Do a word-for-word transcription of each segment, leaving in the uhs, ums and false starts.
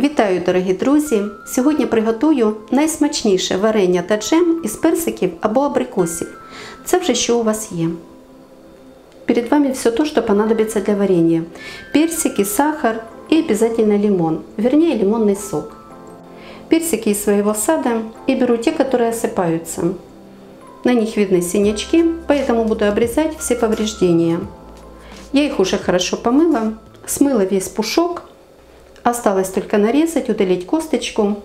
Вітаю, дорогі друзі! Сьогодні приготую найсмачніше варення та джем із персиків або абрикосів. Це вже що у вас є. Перед вами все то, что понадобится для варенья. Персики, сахар и обязательно лимон, вернее лимонный сок. Персики из своего сада, и беру те, которые осыпаются. На них видны синячки, поэтому буду обрезать все повреждения. Я их уже хорошо помыла, смыла весь пушок. Осталось только нарезать, удалить косточку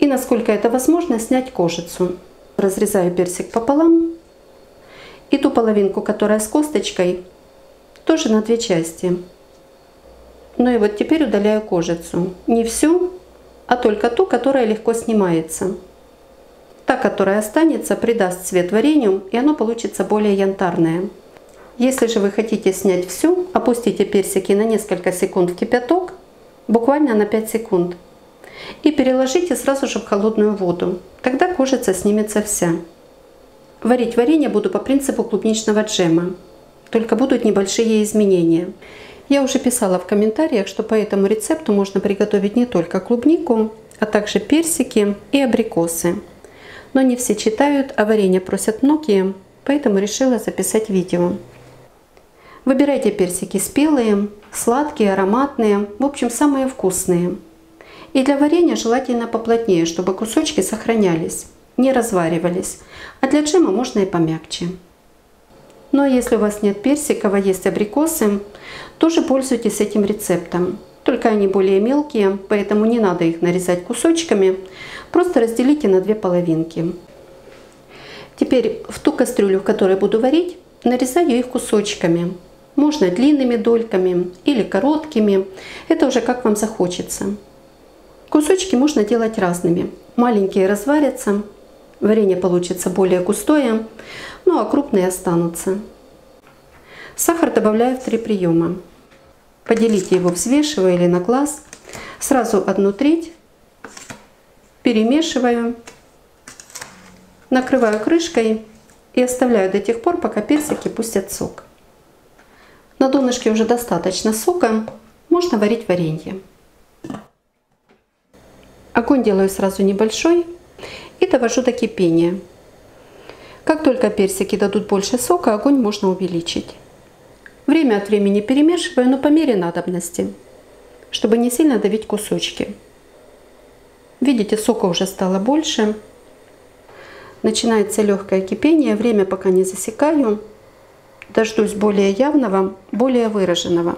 и, насколько это возможно, снять кожицу. Разрезаю персик пополам и ту половинку, которая с косточкой, тоже на две части. Ну и вот теперь удаляю кожицу. Не всю, а только ту, которая легко снимается. Та, которая останется, придаст цвет варенью, и оно получится более янтарное. Если же вы хотите снять всю, опустите персики на несколько секунд в кипяток, буквально на пять секунд, и переложите сразу же в холодную воду. Тогда кожица снимется вся. Варить варенье буду по принципу клубничного джема, только будут небольшие изменения. Я уже писала в комментариях, что по этому рецепту можно приготовить не только клубнику, а также персики и абрикосы. Но не все читают, а варенье просят многие, поэтому решила записать видео. Выбирайте персики спелые, сладкие, ароматные, в общем, самые вкусные. И для варенья желательно поплотнее, чтобы кусочки сохранялись, не разваривались. А для джема можно и помягче. Но если у вас нет персиков, а есть абрикосы, тоже пользуйтесь этим рецептом. Только они более мелкие, поэтому не надо их нарезать кусочками, просто разделите на две половинки. Теперь в ту кастрюлю, в которой буду варить, нарезаю их кусочками. Можно длинными дольками или короткими, это уже как вам захочется. Кусочки можно делать разными. Маленькие разварятся, варенье получится более густое, ну а крупные останутся. Сахар добавляю в три приема. Поделите его, взвешивая или на глаз. Сразу одну треть. Перемешиваю. Накрываю крышкой и оставляю до тех пор, пока персики пустят сок. На донышке уже достаточно сока, можно варить варенье. Огонь делаю сразу небольшой и довожу до кипения. Как только персики дадут больше сока, огонь можно увеличить. Время от времени перемешиваю, но по мере надобности, чтобы не сильно давить кусочки. Видите, сока уже стало больше. Начинается легкое кипение, время пока не засекаю. Дождусь более явного, более выраженного.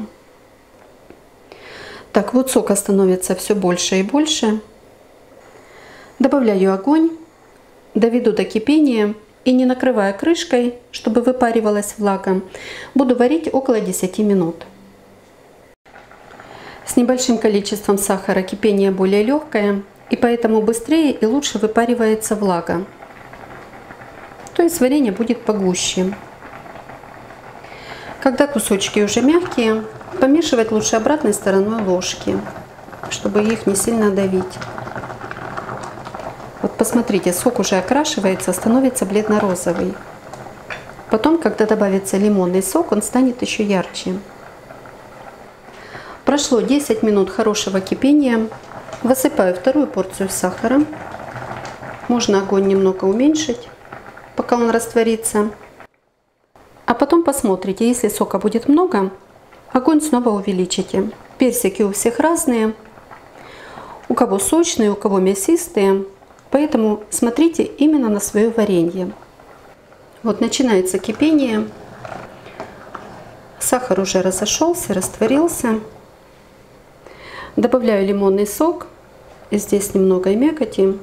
Так, вот сока становится все больше и больше. Добавляю огонь, доведу до кипения и, не накрывая крышкой, чтобы выпаривалась влага, буду варить около десяти минут. С небольшим количеством сахара кипение более легкое, и поэтому быстрее и лучше выпаривается влага. То есть варенье будет погуще. Когда кусочки уже мягкие, помешивать лучше обратной стороной ложки, чтобы их не сильно давить. Вот посмотрите, сок уже окрашивается, становится бледно-розовый. Потом, когда добавится лимонный сок, он станет еще ярче. Прошло десять минут хорошего кипения. Высыпаю вторую порцию сахара. Можно огонь немного уменьшить, пока он растворится. А потом посмотрите, если сока будет много, огонь снова увеличите. Персики у всех разные, у кого сочные, у кого мясистые, поэтому смотрите именно на свое варенье. Вот начинается кипение, сахар уже разошелся, растворился. Добавляю лимонный сок, здесь немного мякоти.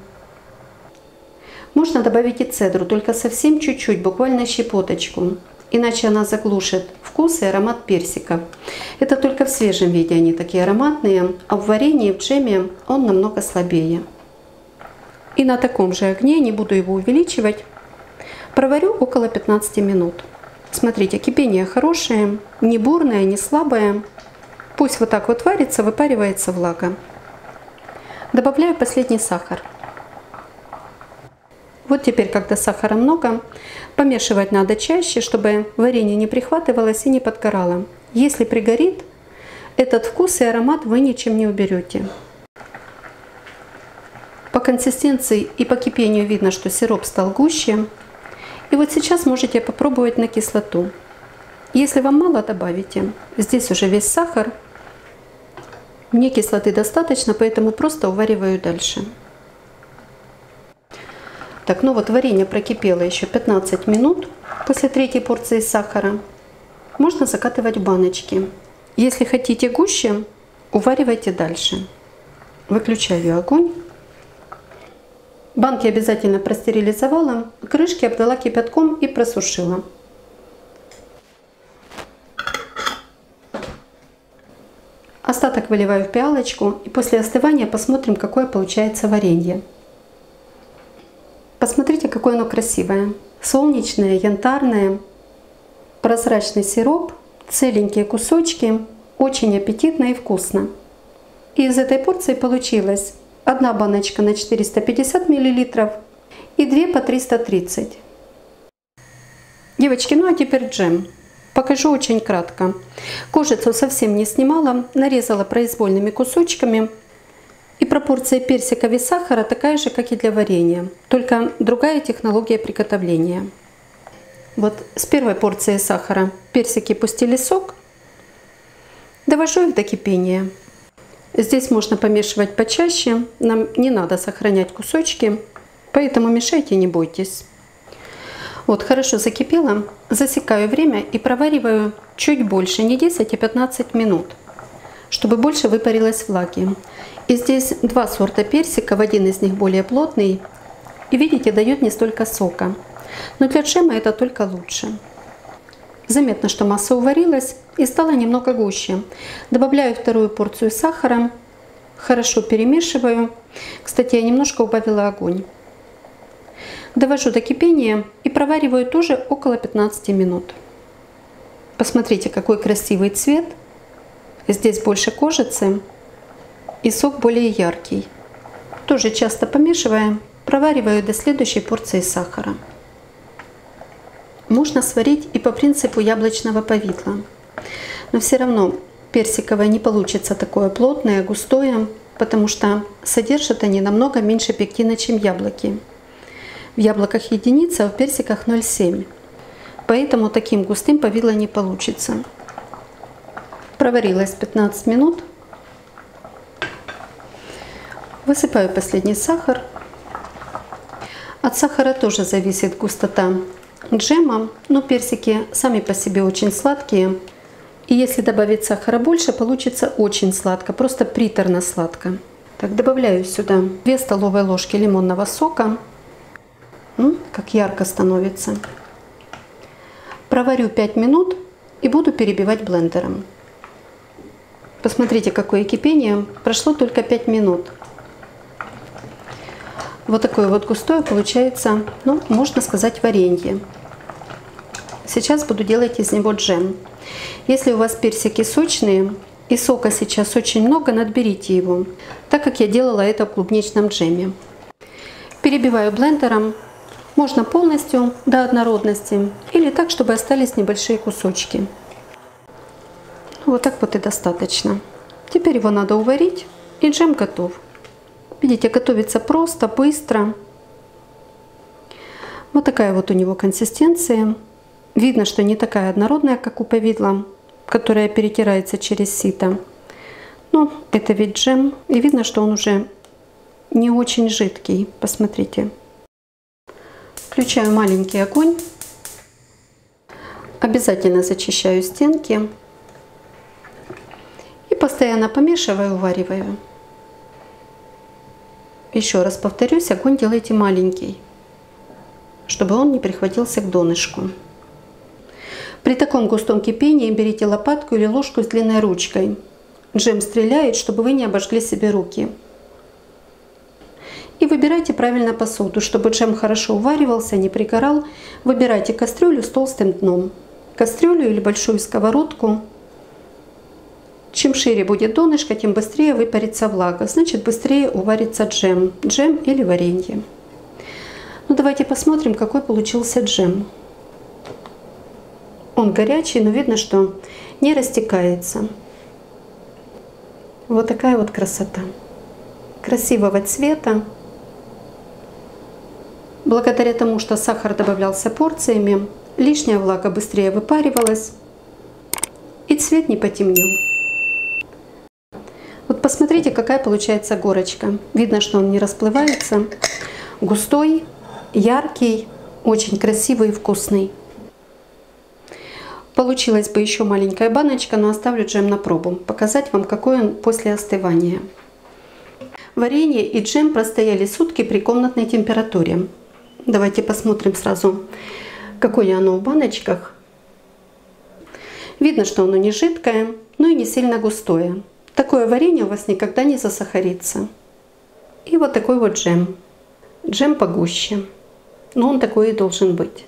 Можно добавить и цедру, только совсем чуть-чуть, буквально щепоточку. Иначе она заглушит вкус и аромат персиков. Это только в свежем виде они такие ароматные, а в варенье и в джеме он намного слабее. И на таком же огне, не буду его увеличивать, проварю около пятнадцати минут. Смотрите, кипение хорошее, не бурное, не слабое. Пусть вот так вот варится, выпаривается влага. Добавляю последний сахар. Вот теперь, когда сахара много, помешивать надо чаще, чтобы варенье не прихватывалось и не подгорало. Если пригорит, этот вкус и аромат вы ничем не уберете. консистенции и по кипению видно, что сироп стал гуще. И вот сейчас можете попробовать на кислоту. Если вам мало, добавите. Здесь уже весь сахар. Мне кислоты достаточно, поэтому просто увариваю дальше. Так, ну вот варенье прокипело еще пятнадцать минут после третьей порции сахара. Можно закатывать в баночки. Если хотите гуще, уваривайте дальше. Выключаю огонь. Банки обязательно простерилизовала, крышки обдала кипятком и просушила. Остаток выливаю в пиалочку и после остывания посмотрим, какое получается варенье. Посмотрите, какое оно красивое. Солнечное, янтарное, прозрачный сироп, целенькие кусочки, очень аппетитно и вкусно. И из этой порции получилось одна баночка на четыреста пятьдесят миллилитров и две по триста тридцать. Девочки, ну а теперь джем. Покажу очень кратко. Кожицу совсем не снимала, нарезала произвольными кусочками. И пропорция персика и сахара такая же, как и для варенья, только другая технология приготовления. Вот с первой порции сахара персики пустили сок. Довожу их до кипения. Здесь можно помешивать почаще, нам не надо сохранять кусочки, поэтому мешайте, не бойтесь. Вот хорошо закипело, засекаю время и провариваю чуть больше, не десять, а пятнадцать минут, чтобы больше выпарилось влаги. И здесь два сорта персиков, один из них более плотный, и видите, дает не столько сока, но для джема это только лучше. Заметно, что масса уварилась и стала немного гуще. Добавляю вторую порцию сахара, хорошо перемешиваю. Кстати, я немножко убавила огонь. Довожу до кипения и провариваю тоже около пятнадцати минут. Посмотрите, какой красивый цвет. Здесь больше кожицы и сок более яркий. Тоже часто помешивая, провариваю до следующей порции сахара. Можно сварить и по принципу яблочного повидла. Но все равно персиковое не получится такое плотное, густое, потому что содержат они намного меньше пектина, чем яблоки. В яблоках единица, а в персиках ноль целых семь десятых. Поэтому таким густым повидло не получится. Проварилось пятнадцать минут. Высыпаю последний сахар. От сахара тоже зависит густота джема, но персики сами по себе очень сладкие. И если добавить сахара больше, получится очень сладко, просто приторно сладко. Так, добавляю сюда две столовые ложки лимонного сока. М-м, как ярко становится. Проварю пять минут и буду перебивать блендером. Посмотрите, какое кипение. Прошло только пять минут. Вот такое вот густое получается, ну, можно сказать, варенье. Сейчас буду делать из него джем. Если у вас персики сочные и сока сейчас очень много, надберите его, так как я делала это в клубничном джеме. Перебиваю блендером, можно полностью до однородности или так, чтобы остались небольшие кусочки. Вот так вот и достаточно. Теперь его надо уварить, и джем готов. Видите, готовится просто, быстро. Вот такая вот у него консистенция. Видно, что не такая однородная, как у повидла, которая перетирается через сито. Но это ведь джем, и видно, что он уже не очень жидкий. Посмотрите. Включаю маленький огонь. Обязательно зачищаю стенки. И постоянно помешиваю, увариваю. Еще раз повторюсь, огонь делайте маленький, чтобы он не прихватился к донышку. При таком густом кипении берите лопатку или ложку с длинной ручкой. Джем стреляет, чтобы вы не обожгли себе руки. И выбирайте правильно посуду, чтобы джем хорошо уваривался, не пригорал. Выбирайте кастрюлю с толстым дном, кастрюлю или большую сковородку. Чем шире будет донышко, тем быстрее выпарится влага, значит быстрее уварится джем, джем или варенье. Ну давайте посмотрим, какой получился джем. Он горячий, но видно, что не растекается. Вот такая вот красота. Красивого цвета, Благодаря тому, что сахар добавлялся порциями, лишняя влага быстрее выпаривалась и цвет не потемнел. Вот посмотрите, какая получается горочка. Видно, что он не расплывается. Густой, яркий, очень красивый и вкусный. Получилась бы еще маленькая баночка, но оставлю джем на пробу. Показать вам, какой он после остывания. Варенье и джем простояли сутки при комнатной температуре. Давайте посмотрим сразу, какое оно в баночках. Видно, что оно не жидкое, но и не сильно густое. Такое варенье у вас никогда не засахарится. И вот такой вот джем. Джем погуще. Но он такой и должен быть.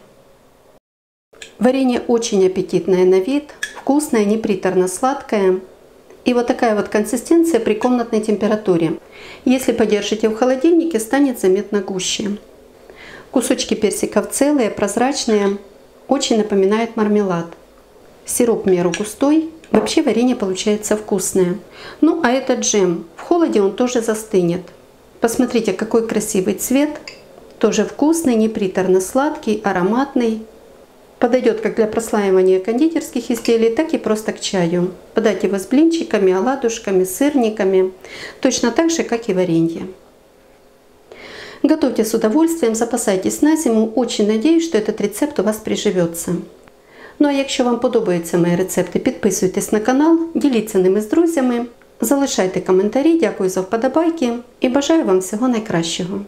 Варенье очень аппетитное на вид, вкусное, не приторно-сладкое. И вот такая вот консистенция при комнатной температуре. Если подержите в холодильнике, станет заметно гуще. Кусочки персиков целые, прозрачные, очень напоминают мармелад. Сироп в меру густой. Вообще варенье получается вкусное. Ну а этот джем, в холоде он тоже застынет. Посмотрите, какой красивый цвет. Тоже вкусный, не приторно-сладкий, ароматный. Подойдет как для прослаивания кондитерских изделий, так и просто к чаю. Подать его с блинчиками, оладушками, сырниками. Точно так же, как и варенье. Готовьте с удовольствием, запасайтесь на зиму. Очень надеюсь, что этот рецепт у вас приживется. Ну а якщо вам подобаються мої рецепти, підписуйтесь на канал, діліться ними з друзями, залишайте коментарі, дякую за вподобайки і бажаю вам всього найкращого.